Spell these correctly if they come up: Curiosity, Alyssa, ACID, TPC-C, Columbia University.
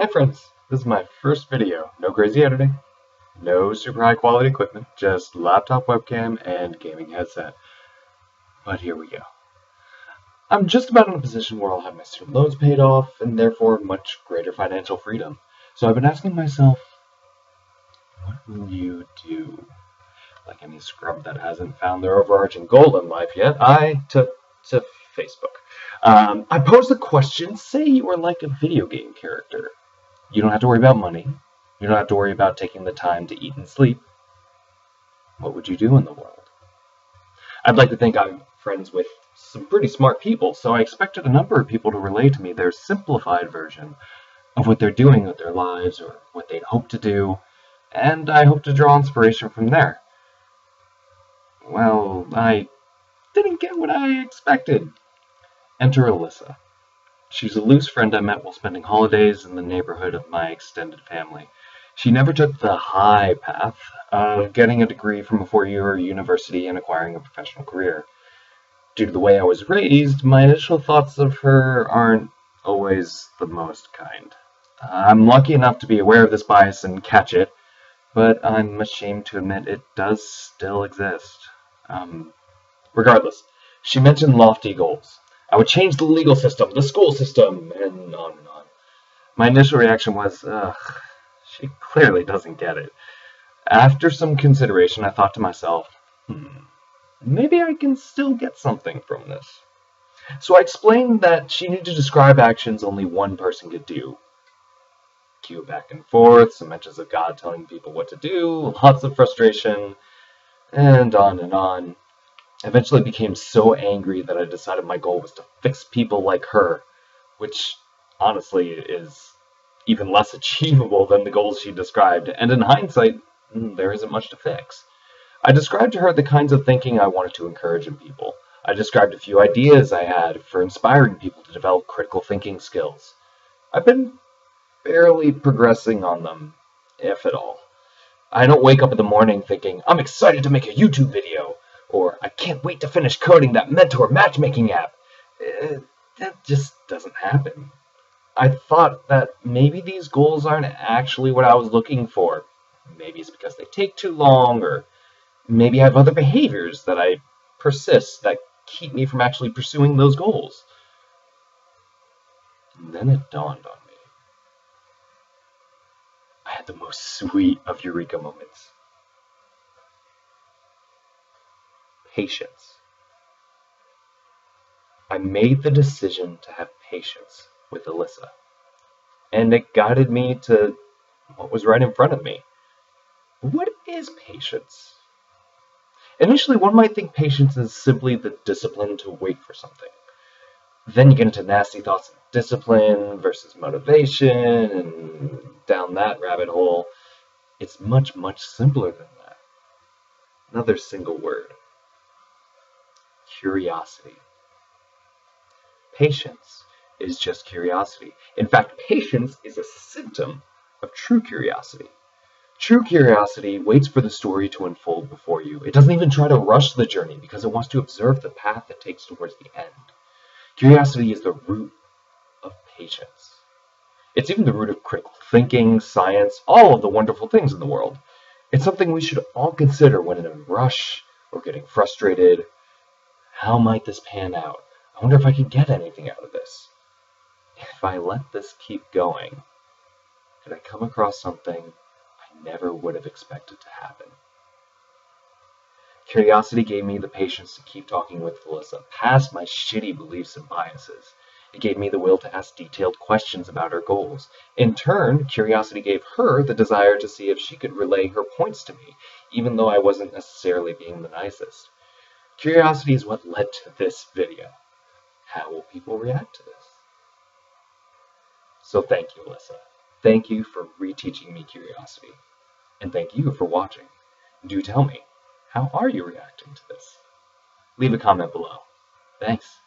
Hi friends, this is my first video, no crazy editing, no super high quality equipment, just laptop webcam and gaming headset, but here we go. I'm just about in a position where I'll have my student loans paid off and therefore much greater financial freedom. So I've been asking myself, what will you do? Like any scrub that hasn't found their overarching goal in life yet, I took to Facebook. I posed the question, say you were like a video game character. You don't have to worry about money. You don't have to worry about taking the time to eat and sleep. What would you do in the world? I'd like to think I'm friends with some pretty smart people, so I expected a number of people to relay to me their simplified version of what they're doing with their lives or what they'd hope to do, and I hope to draw inspiration from there. Well, I didn't get what I expected. Enter Alyssa. She's a loose friend I met while spending holidays in the neighborhood of my extended family. She never took the high path of getting a degree from a four-year university and acquiring a professional career. Due to the way I was raised, my initial thoughts of her aren't always the most kind. I'm lucky enough to be aware of this bias and catch it, but I'm ashamed to admit it does still exist. Regardless, she mentioned lofty goals. I would change the legal system, the school system, and on and on. My initial reaction was, ugh, she clearly doesn't get it. After some consideration, I thought to myself, maybe I can still get something from this. So I explained that she needed to describe actions only one person could do. Cue back and forth, some mentions of God telling people what to do, lots of frustration, and on and on. I eventually became so angry that I decided my goal was to fix people like her, which honestly is even less achievable than the goals she described, and in hindsight, there isn't much to fix. I described to her the kinds of thinking I wanted to encourage in people. I described a few ideas I had for inspiring people to develop critical thinking skills. I've been barely progressing on them, if at all. I don't wake up in the morning thinking, I'm excited to make a YouTube video, or I can't wait to finish coding that mentor matchmaking app. That just doesn't happen. I thought that maybe these goals aren't actually what I was looking for. Maybe it's because they take too long, or maybe I have other behaviors that I persist that keep me from actually pursuing those goals. And then it dawned on me. I had the most sweet of eureka moments. Patience. I made the decision to have patience with Alyssa, and it guided me to what was right in front of me. What is patience? Initially, one might think patience is simply the discipline to wait for something. Then you get into nasty thoughts of discipline versus motivation, and down that rabbit hole. It's much, much simpler than that. Another single word. Curiosity. Patience is just curiosity. In fact, patience is a symptom of true curiosity. True curiosity waits for the story to unfold before you. It doesn't even try to rush the journey because it wants to observe the path it takes towards the end. Curiosity is the root of patience. It's even the root of critical thinking, science, all of the wonderful things in the world. It's something we should all consider when in a rush or getting frustrated. How might this pan out? I wonder if I can get anything out of this. If I let this keep going, could I come across something I never would have expected to happen? Curiosity gave me the patience to keep talking with Alyssa past my shitty beliefs and biases. It gave me the will to ask detailed questions about her goals. In turn, curiosity gave her the desire to see if she could relay her points to me, even though I wasn't necessarily being the nicest. Curiosity is what led to this video. How will people react to this? So thank you, Alyssa. Thank you for reteaching me curiosity. And thank you for watching. Do tell me, how are you reacting to this? Leave a comment below. Thanks.